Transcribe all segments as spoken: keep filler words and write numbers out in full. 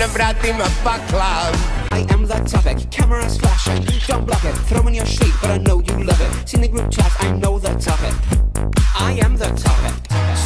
nevratim paklam. I am that topic, cameras flashing, don't block it, throw in your shade, but I know you love it. Seen the group chat, I know that topic. I am that topic.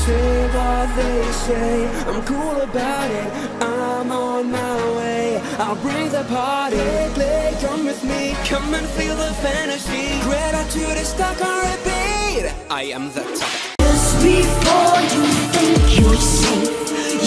Say what they say, I'm cool about it, I'm on my way, I'll bring the party. Play, come with me, come and feel the fantasy. Gratitude is stuck on repeat. I am that topic. Just before you think you're safe,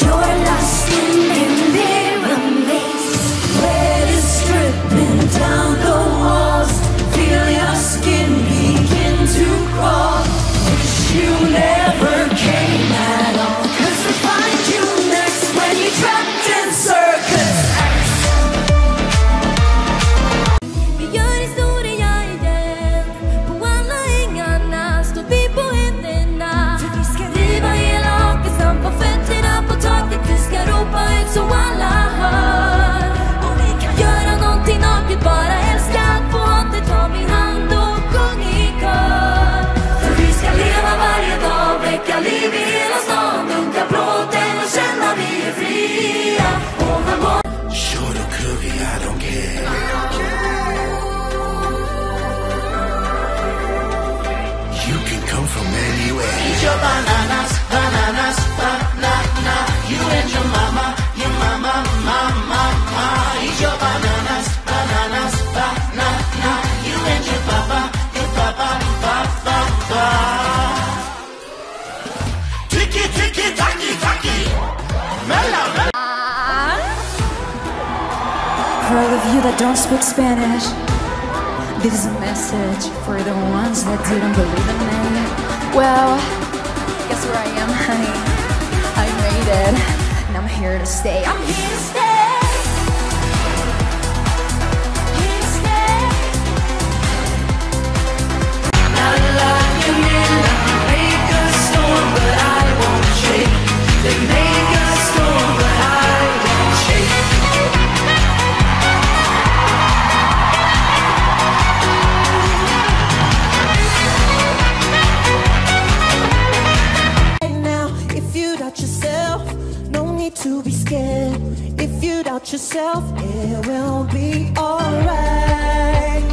you're lost in a mirror maze. Sweat is dripping down the walls. Feel your skin begin to crawl. Wish you never came at all, 'cause we find you next when you're trapped in Circus X. Vi gör historia igen. På alla ängarna står vi på händerna. För vi ska driva hela åker som på fötterna på taket. Vi ska ropa ut så alla hör. Och vi kan göra någonting naket, bara älska att få åter ta min hand och sjung i kör. För vi ska leva varje dag, väcka liv i hela stan. Dunka plåten och känna vi är fria. Och när morgon... Short och curvy, I don't care. You can come from anywhere. Eat your bananas, bananas, banana. You and your mama, your mama, mama, mama. Eat your bananas, bananas, banana. You and your papa, your papa, papa, papa. Tiki, tiki, taki, taki. Mela, mela. For all of you that don't speak Spanish, this is a message for the ones that didn't believe in me. Well, guess where I am, honey. I made it, and I'm here to stay. I'm here to stay. Here to stay. I love you, man. I make a storm, but I won't shake. They make a storm, but I won't shake. To be scared, if you doubt yourself, it will be alright.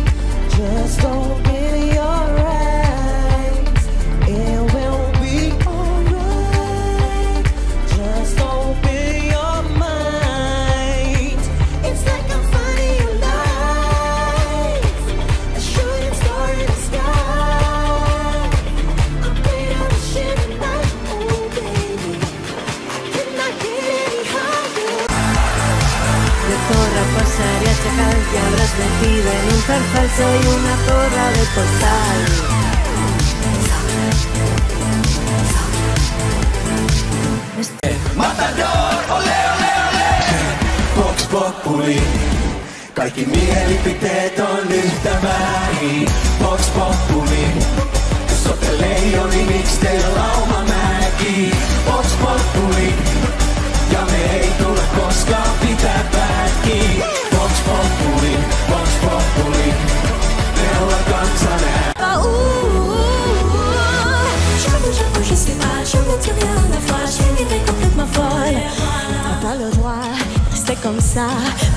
Just open your eyes, it will be alright. Just open your mind. It's like I'm finding your life, a shooting star in the sky. I'm made out of shit and life, oh baby, I cannot get. De zorra pasaría chacal, te habrás metido en un par falso y una zorra de postal. Matador, ole, ole, ole! Vox Populi, kaikki mielipiteet on yhtä määrin. Vox Populi, sote leijoni, miks teillä laumamäki? Vox Populi, ja me ei tule koskaan pitää päätkiä. Vox Populi, Vox Populi, me ollaan kansan ääni. Je veux bouger où je suis pas, je veux dire rien à la fois, je vivrai complètement folle. T'as pas le droit, rester comme ça,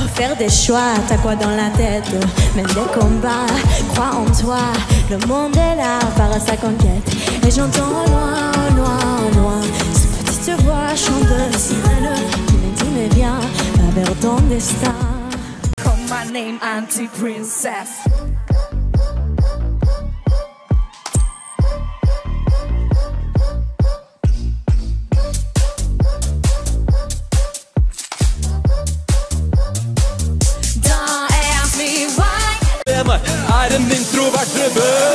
refaire des choix, t'as quoi dans la tête? Mène des combats, crois en toi, le monde est là, part à sa conquête. Et j'entends loin, loin, loin, je te vois chanter, sirène, tu me dis mais viens, va vers ton destin. Call my name Anti-Princess. Don't ask me why. I didn't intro back to the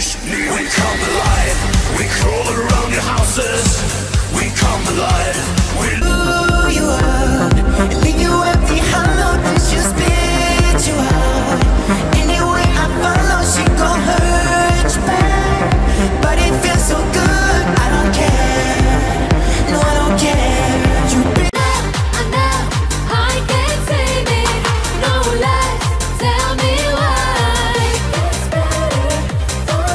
We come alive, we crawl around your houses. We come alive, we lure you out, leave you empty, hollow, and she'll spit you out. Anyway, I follow, she gon' hurt you back. But it feels so good, I don't care. No, I don't care. You been enough, enough, I can't save it. No lies, tell me why. It's better.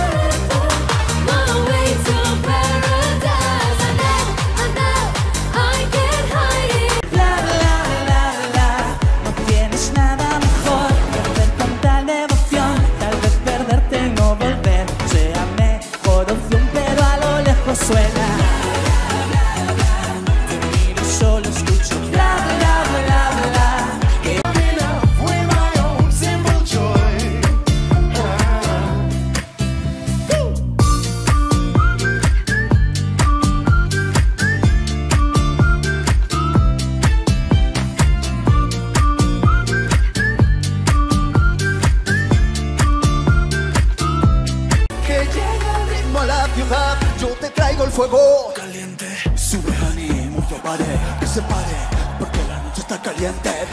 Caliente, sube honey, mucho pare, que se pare, porque la noche está caliente.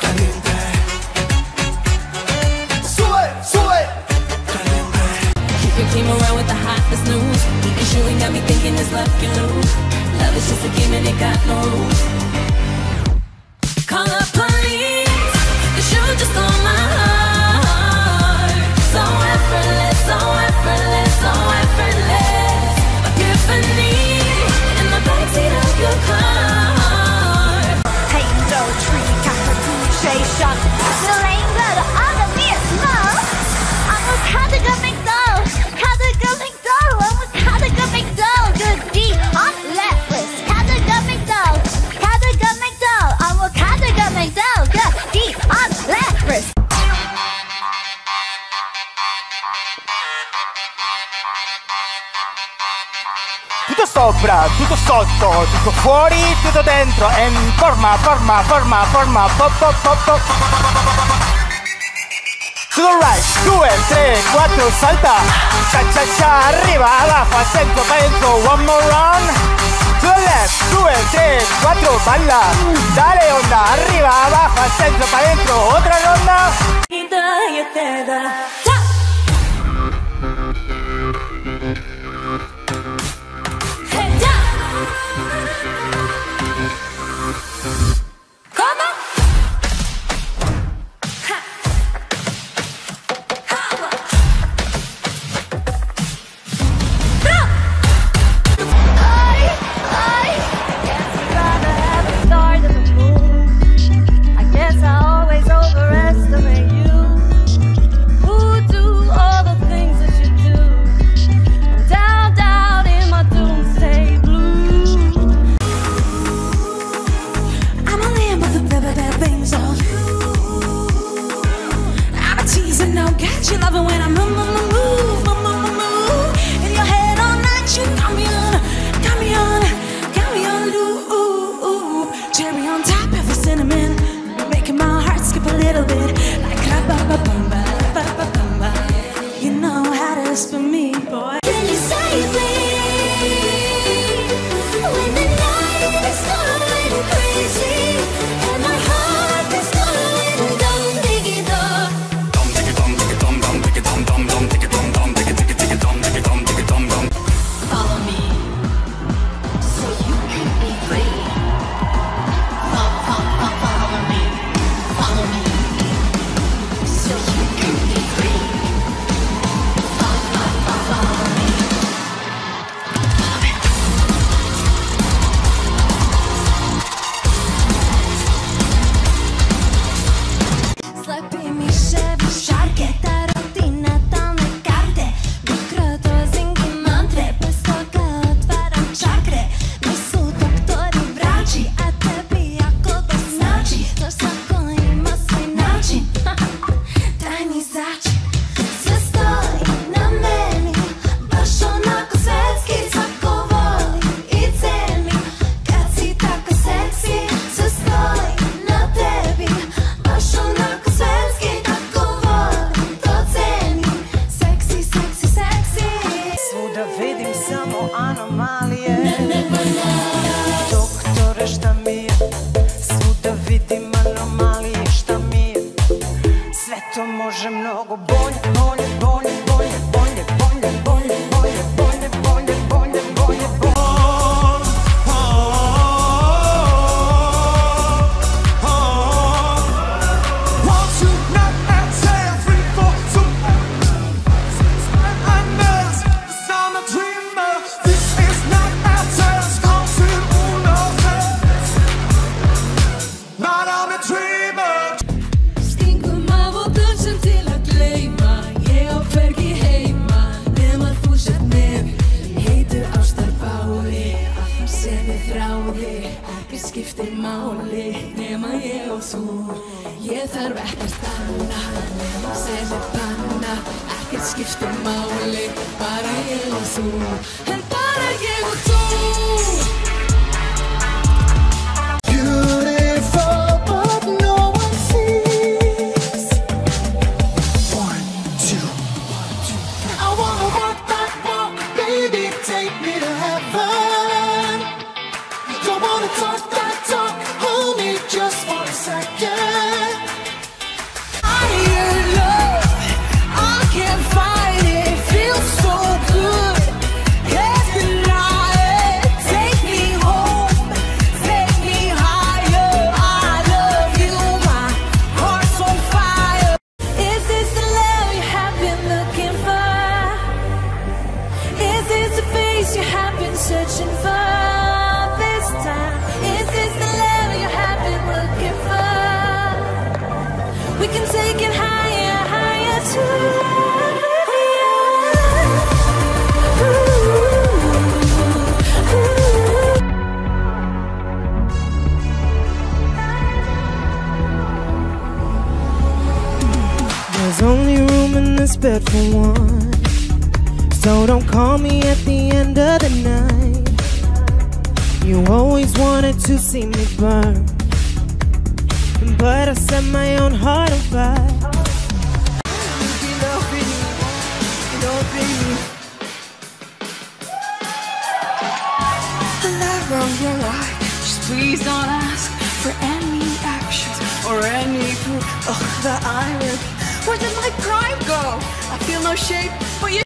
Caliente, sube, sube, caliente. You can came around with the hottest news, and you ain't got me thinking this love can lose. Love is just a game and it got no rules. Call the police, 'cause you just stole my heart. So effortless. So effortless, so effortless. Epiphany in the backseat of your car. Halo tree, got her Gucci shot. No lame blood, all the mere love. I was how to go McDonald's, how to go McDonald's. I was how to go McDonald's. Good deed on left was how to go McDonald's, how to go McDonald's. I was how to go McDonald's. Good deed on left was. Tutto sopra, tutto sotto, tutto fuori, tutto dentro. E forma, forma, forma, forma, pop, pop, pop, pop. To the right, due, tre, quattro, salta. Cha, cha, cha, arriva, abajo, acento, dentro. One more round. To the left, due, tre, quattro, balla. Dale onda, arriva, abajo, acento, dentro. Otra ronda. Y da, y te da. Guess I always overestimate you. Who же много боли, боли, боли, боли, боли, боли, боли, боли, боли, боли, боли, боли, боли. Skiptir máli nema ég og þú. Ég þarf ekkert annað nema selja banna. Ekkert skiptir máli, bara ég og þú. En bara ég og þú. Searching for this time. Is this the level you have been looking for? We can take it higher, higher too. There's only room in this bed for one, so don't call me at the end of the night. You always wanted to see me burn, but I set my own heart on fire. You don't be me, you don't be me. The love of your life, just please don't ask for any actions or any proof. Oh, the irony, where did my pride go? I feel no shape, but you.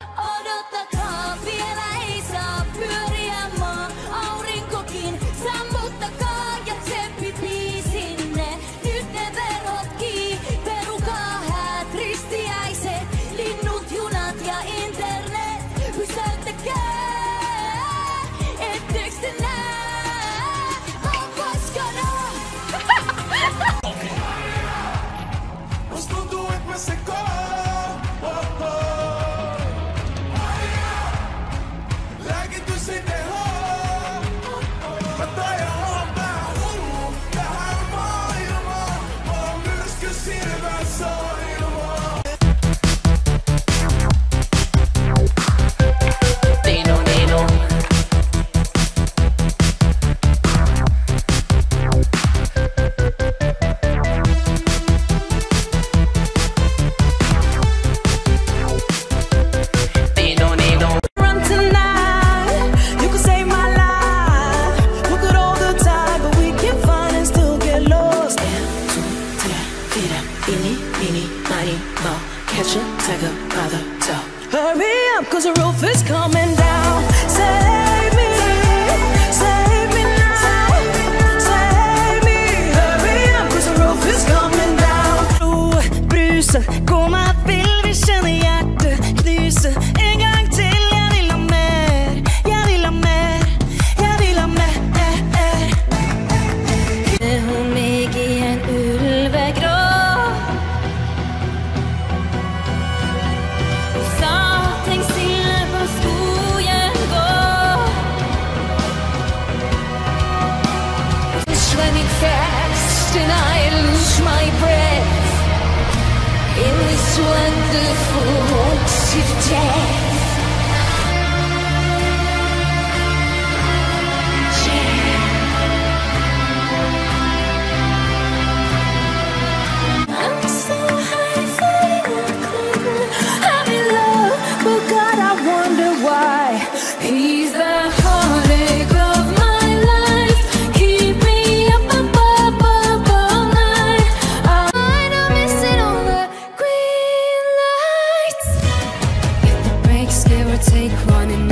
take one and